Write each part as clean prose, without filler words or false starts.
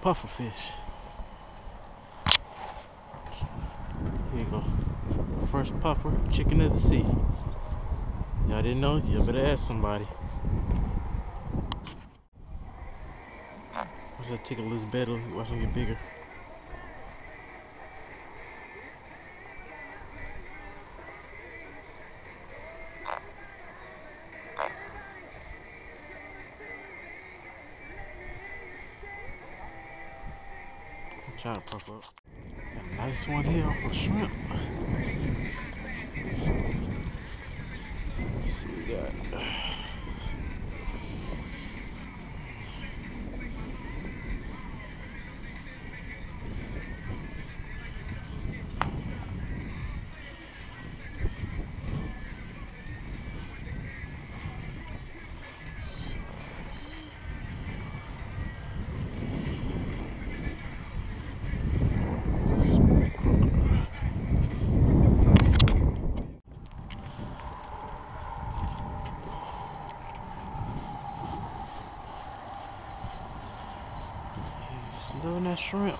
puffer fish. Here you go. First puffer, chicken of the sea. Y'all didn't know? You better ask somebody. Watch that tickle this better. Watch them get bigger. Try to pop up. Got a nice one here off of shrimp. Let's see what we got. Loving that shrimp.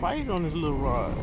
Fight on this little rod.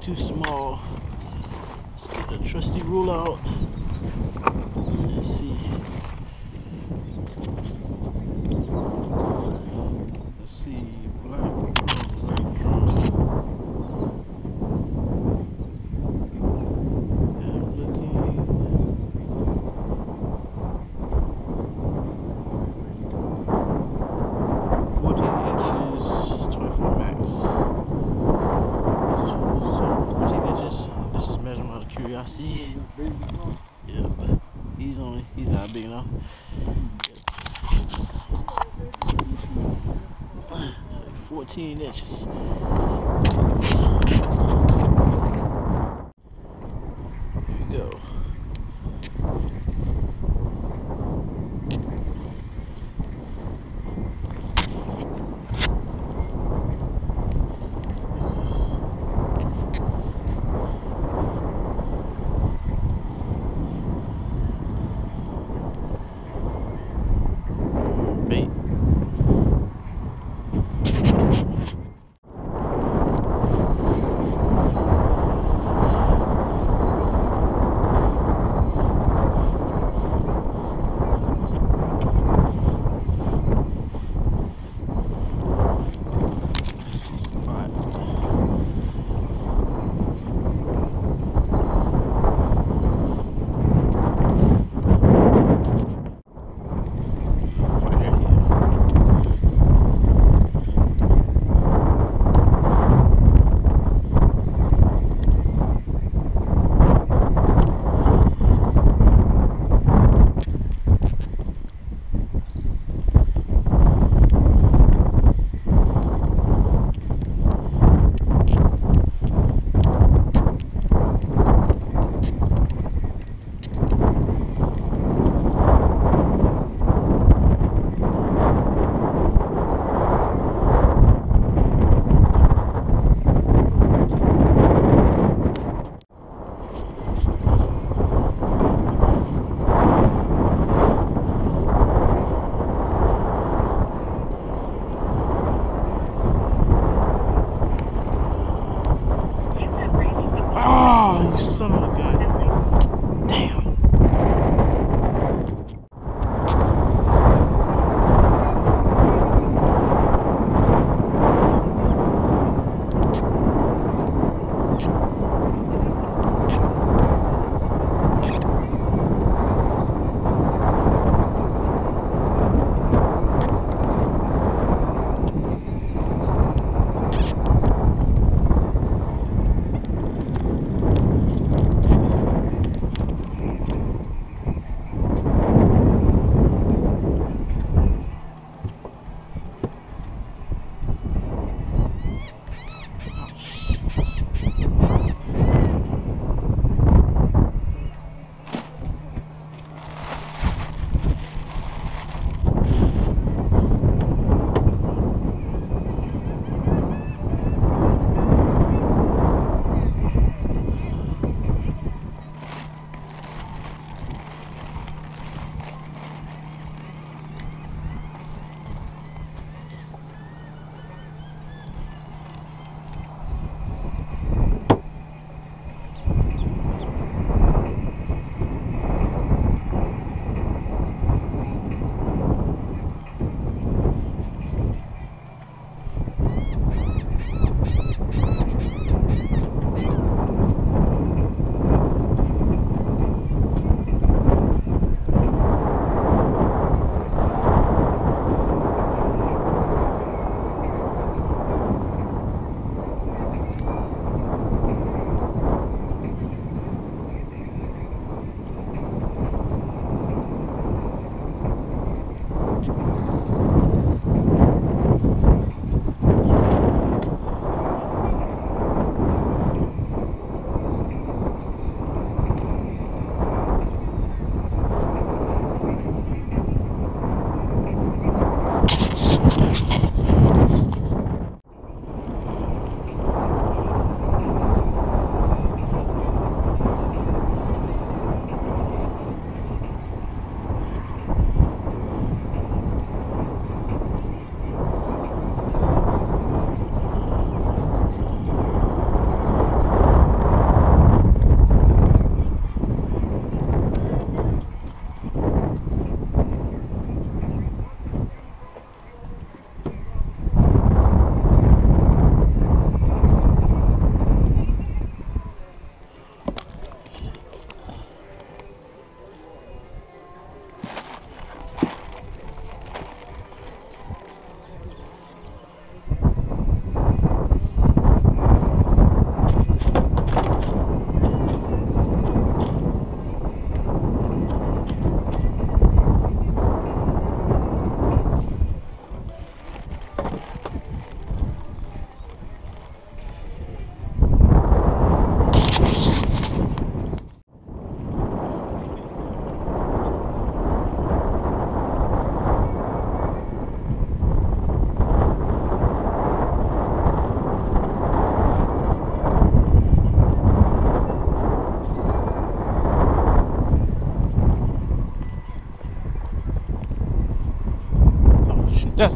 Too small. Let's get the trusty ruler out. Let's see. Black drum. I'm looking. 14 inches, 24 max. Curiosity. Yeah, but he's not big enough. Yeah. 14 inches. Here we go.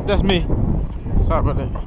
That's me. Sorry about that.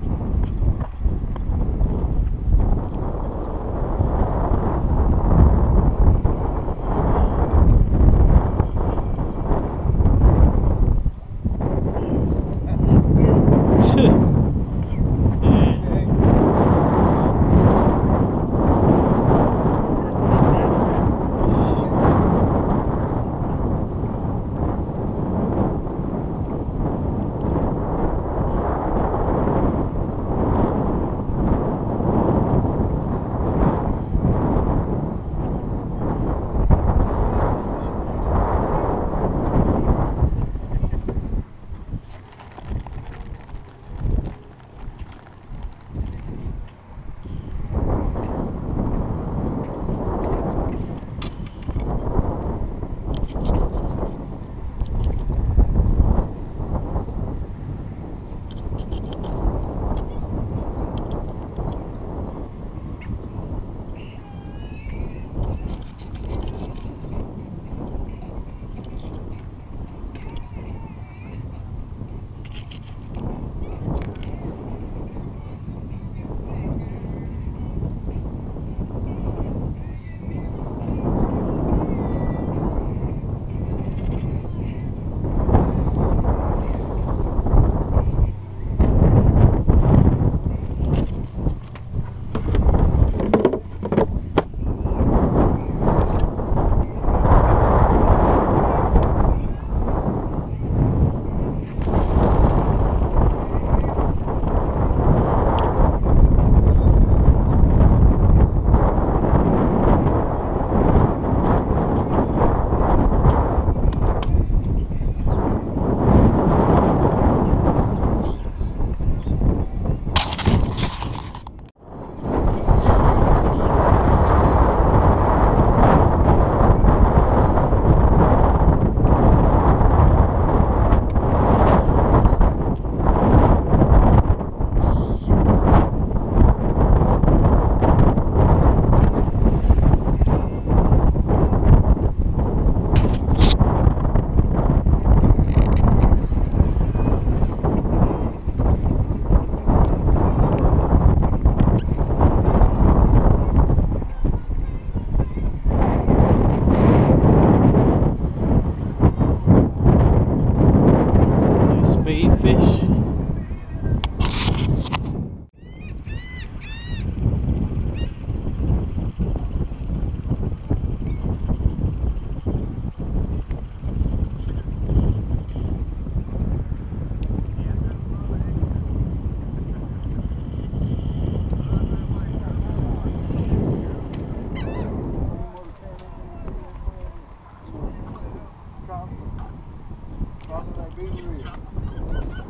Thank you.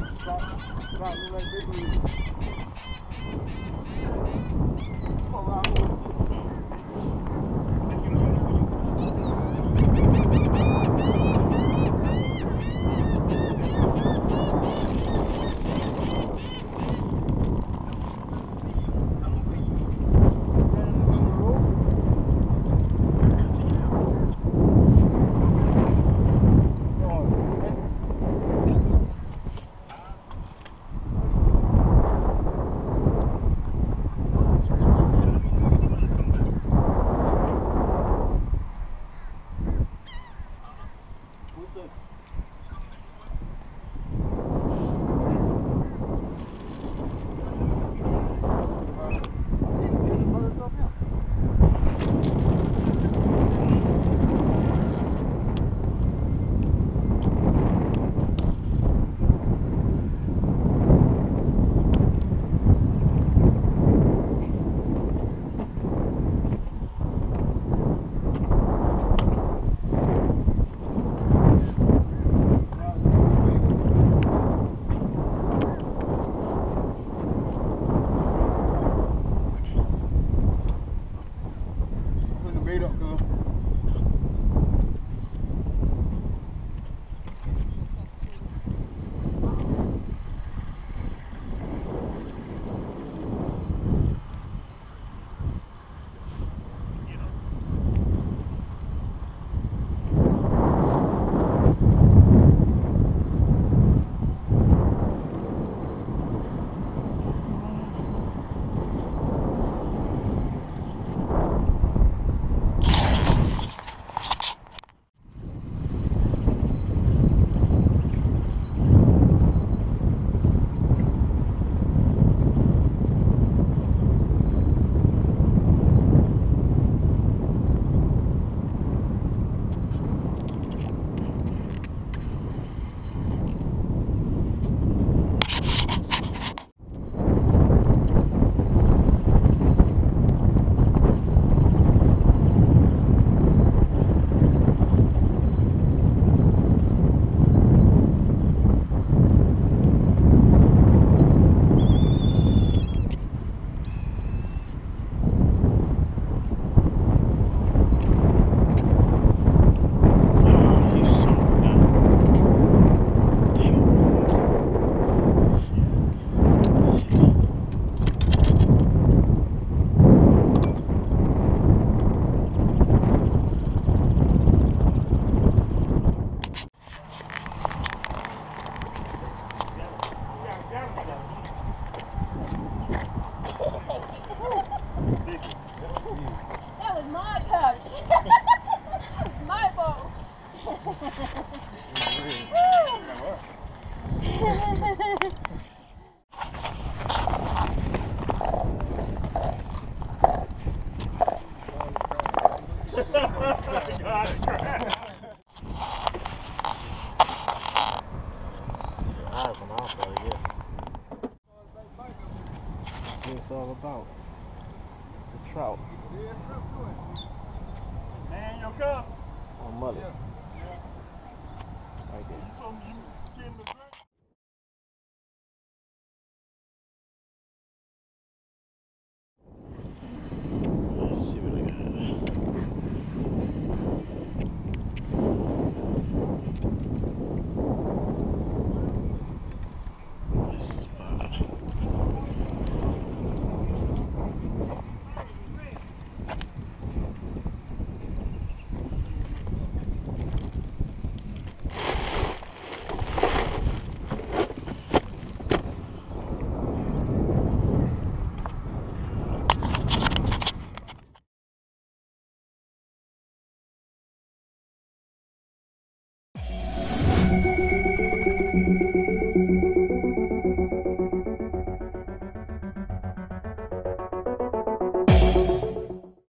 Right there.